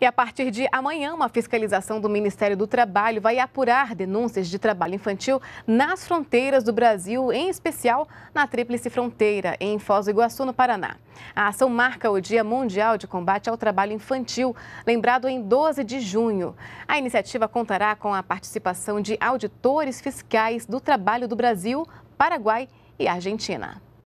E a partir de amanhã, uma fiscalização do Ministério do Trabalho vai apurar denúncias de trabalho infantil nas fronteiras do Brasil, em especial na Tríplice Fronteira, em Foz do Iguaçu, no Paraná. A ação marca o Dia Mundial de Combate ao Trabalho Infantil, lembrado em 12 de junho. A iniciativa contará com a participação de auditores fiscais do trabalho do Brasil, Paraguai e Argentina.